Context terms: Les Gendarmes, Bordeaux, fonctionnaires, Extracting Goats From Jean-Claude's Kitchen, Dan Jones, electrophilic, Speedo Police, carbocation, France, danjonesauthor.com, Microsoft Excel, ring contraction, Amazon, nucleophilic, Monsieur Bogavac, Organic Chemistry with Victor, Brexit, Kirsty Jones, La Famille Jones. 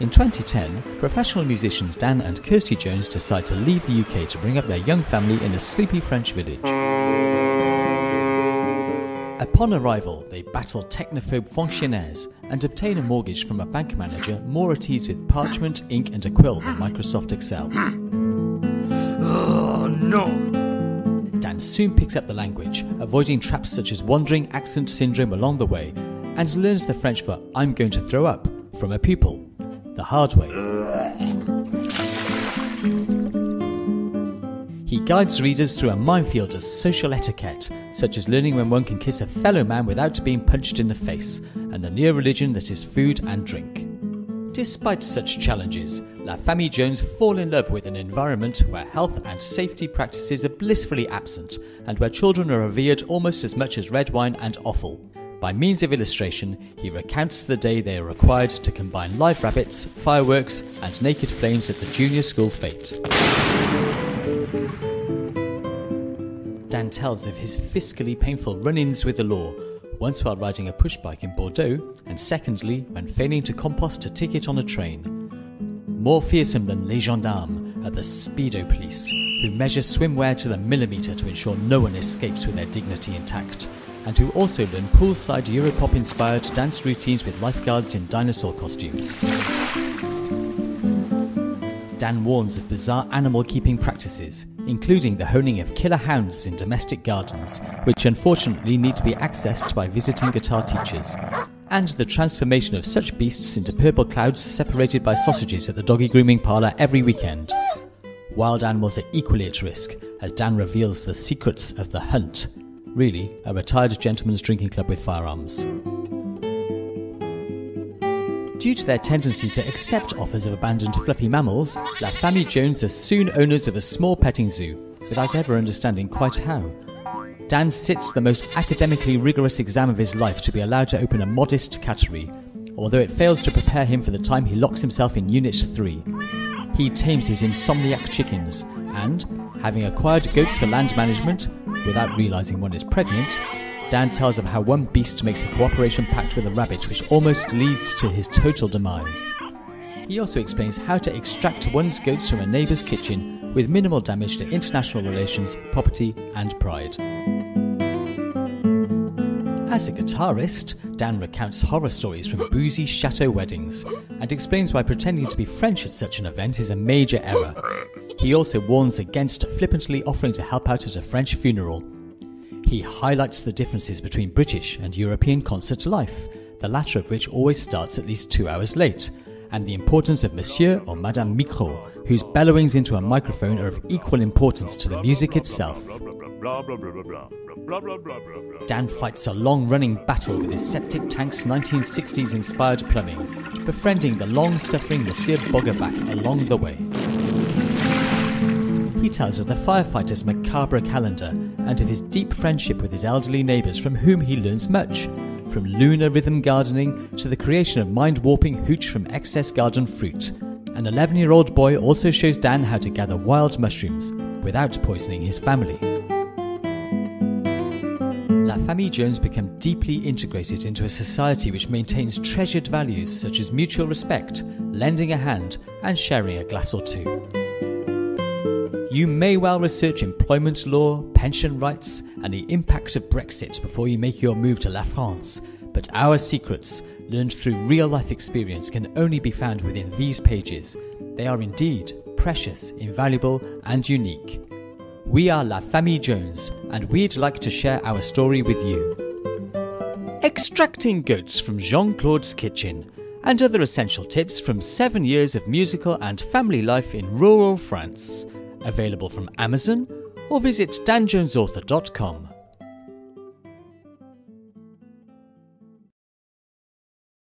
In 2010, professional musicians Dan and Kirsty Jones decide to leave the UK to bring up their young family in a sleepy French village. Upon arrival, they battle technophobe fonctionnaires and obtain a mortgage from a bank manager more at ease with parchment, ink and a quill than Microsoft Excel. Oh, no! Dan soon picks up the language, avoiding traps such as wandering accent syndrome along the way, and learns the French for "I'm going to throw up" from a pupil, the hard way. He guides readers through a minefield of social etiquette, such as learning when one can kiss a fellow man without being punched in the face, and the new religion that is food and drink. Despite such challenges, La Famille Jones fall in love with an environment where health and safety practices are blissfully absent, and where children are revered almost as much as red wine and offal. By means of illustration, he recounts the day they are required to combine live rabbits, fireworks, and naked flames at the junior school fete. Dan tells of his fiscally painful run-ins with the law, once while riding a push bike in Bordeaux, and secondly when failing to compost a ticket on a train. More fearsome than Les Gendarmes are the Speedo Police, who measure swimwear to the millimetre to ensure no one escapes with their dignity intact, and who also learn poolside Europop-inspired dance routines with lifeguards in dinosaur costumes. Dan warns of bizarre animal-keeping practices, including the honing of killer hounds in domestic gardens, which unfortunately need to be accessed by visiting guitar teachers, and the transformation of such beasts into purple clouds separated by sausages at the doggy grooming parlour every weekend. Wild animals are equally at risk, as Dan reveals the secrets of The Hunt, really a retired gentleman's drinking club with firearms. Due to their tendency to accept offers of abandoned fluffy mammals, La Famille Jones are soon owners of a small petting zoo, without ever understanding quite how. Dan sits the most academically rigorous exam of his life to be allowed to open a modest cattery, although it fails to prepare him for the time he locks himself in Unit 3. He tames his insomniac chickens and, having acquired goats for land management, without realising one is pregnant, Dan tells of how one beast makes a cooperation pact with a rabbit which almost leads to his total demise. He also explains how to extract one's goats from a neighbour's kitchen with minimal damage to international relations, property and pride. As a guitarist, Dan recounts horror stories from boozy chateau weddings and explains why pretending to be French at such an event is a major error. He also warns against flippantly offering to help out at a French funeral. He highlights the differences between British and European concert life, the latter of which always starts at least 2 hours late, and the importance of Monsieur or Madame Micro, whose bellowings into a microphone are of equal importance to the music itself. Dan fights a long-running battle with his septic tank's 1960s-inspired plumbing, befriending the long-suffering Monsieur Bogavac along the way. He tells of the firefighter's macabre calendar and of his deep friendship with his elderly neighbours, from whom he learns much, from lunar rhythm gardening to the creation of mind-warping hooch from excess garden fruit. An 11-year-old boy also shows Dan how to gather wild mushrooms without poisoning his family. La Famille Jones become deeply integrated into a society which maintains treasured values such as mutual respect, lending a hand and sharing a glass or two. You may well research employment law, pension rights, and the impact of Brexit before you make your move to La France, but our secrets, learned through real-life experience, can only be found within these pages. They are indeed precious, invaluable, and unique. We are La Famille Jones, and we'd like to share our story with you. Extracting goats from Jean-Claude's kitchen, and other essential tips from 7 years of musical and family life in rural France. Available from Amazon, or visit danjonesauthor.com.